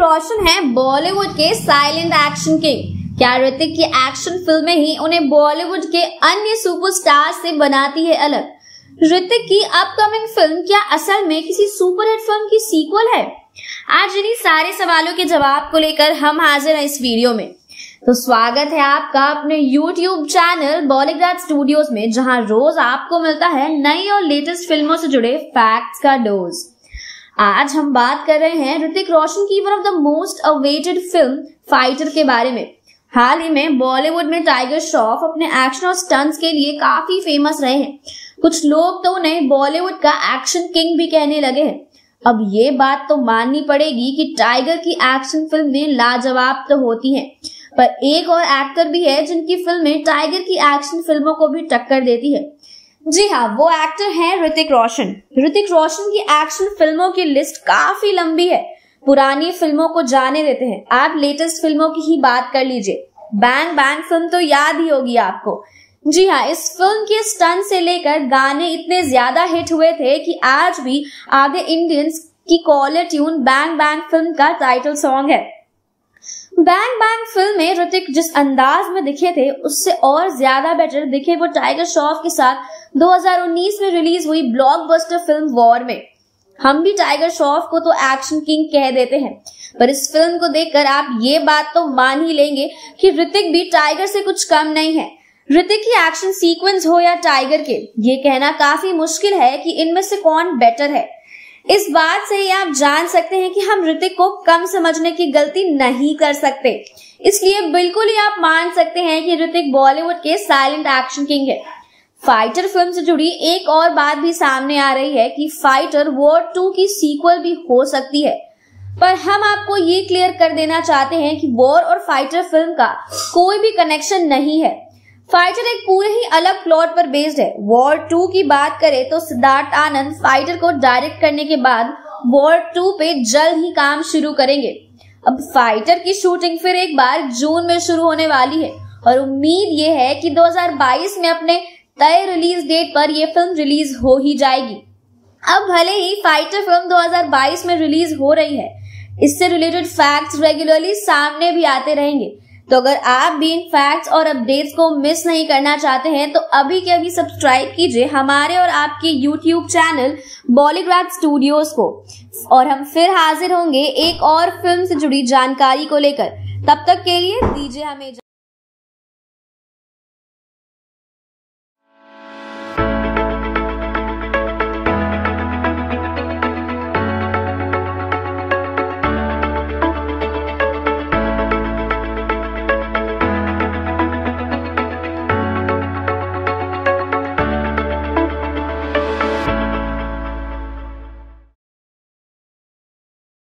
ऋतिक रोशन है बॉलीवुड के silent action king. क्या ऋतिक की एक्शन फिल्में ही उन्हें बॉलीवुड के अन्य सुपरस्टार से बनाती है अलग? ऋतिक की अपकमिंग फिल्म क्या असल में किसी सुपरहिट फिल्म की सीक्वल है? आज इन्हीं सारे सवालों के जवाब को लेकर हम हाजिर हैं इस वीडियो में। तो स्वागत है आपका अपने YouTube चैनल बॉलीग्राड स्टूडियोज में, जहां रोज आपको मिलता है नई और लेटेस्ट फिल्मों से जुड़े फैक्ट्स का डोज। आज हम बात कर रहे हैं ऋतिक रोशन की one of the most awaited film fighter के बारे में। हाल ही में बॉलीवुड में टाइगर श्रॉफ अपने एक्शन और स्टंट्स के लिए काफी फेमस रहे हैं। कुछ लोग तो उन्हें बॉलीवुड का एक्शन किंग भी कहने लगे हैं। अब ये बात तो माननी पड़ेगी कि टाइगर की एक्शन फिल्में लाजवाब तो होती हैं, पर एक और एक्टर भी है जिनकी फिल्में टाइगर की एक्शन फिल्मों को भी टक्कर देती है। जी हाँ, वो एक्टर हैं ऋतिक रोशन। ऋतिक रोशन की एक्शन फिल्मों की लिस्ट काफी लंबी है। पुरानी फिल्मों को जाने देते हैं, आप लेटेस्ट फिल्मों की ही बात कर लीजिए। बैंग बैंग फिल्म तो याद ही होगी आपको। जी हाँ, इस फिल्म के स्टंट से लेकर गाने इतने ज्यादा हिट हुए थे कि आज भी आधे इंडियंस की caller tune bang bang film का टाइटल सॉन्ग है। बैंग बैंग फिल्म में ऋतिक जिस अंदाज में दिखे थे उससे और ज्यादा बेटर दिखे वो टाइगर श्रॉफ के साथ 2019 में रिलीज हुई ब्लॉकबस्टर फिल्म वॉर में। हम भी टाइगर श्रॉफ को तो एक्शन किंग कह देते हैं, पर इस फिल्म को देखकर आप ये बात तो मान ही लेंगे कि ऋतिक भी टाइगर से कुछ कम नहीं है। ऋतिक की एक्शन सीक्वेंस हो या टाइगर के, ये कहना काफी मुश्किल है कि इनमें से कौन बेटर है। इस बात से ही आप जान सकते हैं कि हम ऋतिक को कम समझने की गलती नहीं कर सकते। इसलिए बिल्कुल ही आप मान सकते हैं कि ऋतिक बॉलीवुड के साइलेंट एक्शन किंग है। फाइटर फिल्म से जुड़ी एक और बात भी सामने आ रही है कि फाइटर वॉर 2 की सीक्वल भी हो सकती है, पर हम आपको ये क्लियर कर देना चाहते हैं कि वॉर और फाइटर फिल्म का कोई भी कनेक्शन नहीं है। फाइटर एक पूरे ही अलग प्लॉट पर बेस्ड है। वॉर 2 की बात करें तो सिद्धार्थ आनंद फाइटर को डायरेक्ट करने के बाद वॉर 2 पे जल्द ही काम शुरू करेंगे। अब फाइटर की शूटिंग फिर एक बार जून में शुरू होने वाली है और उम्मीद ये है कि 2022 में अपने तय रिलीज डेट पर यह फिल्म रिलीज हो ही जाएगी। अब भले ही फाइटर फिल्म 2022 में रिलीज हो रही है, इससे रिलेटेड फैक्ट्स रेगुलरली सामने भी आते रहेंगे। तो अगर आप भी इन फैक्ट्स और अपडेट्स को मिस नहीं करना चाहते हैं तो अभी के अभी सब्सक्राइब कीजिए हमारे और आपके YouTube चैनल बॉलीग्राड स्टूडियोज को, और हम फिर हाजिर होंगे एक और फिल्म से जुड़ी जानकारी को लेकर। तब तक के लिए दीजिए हमें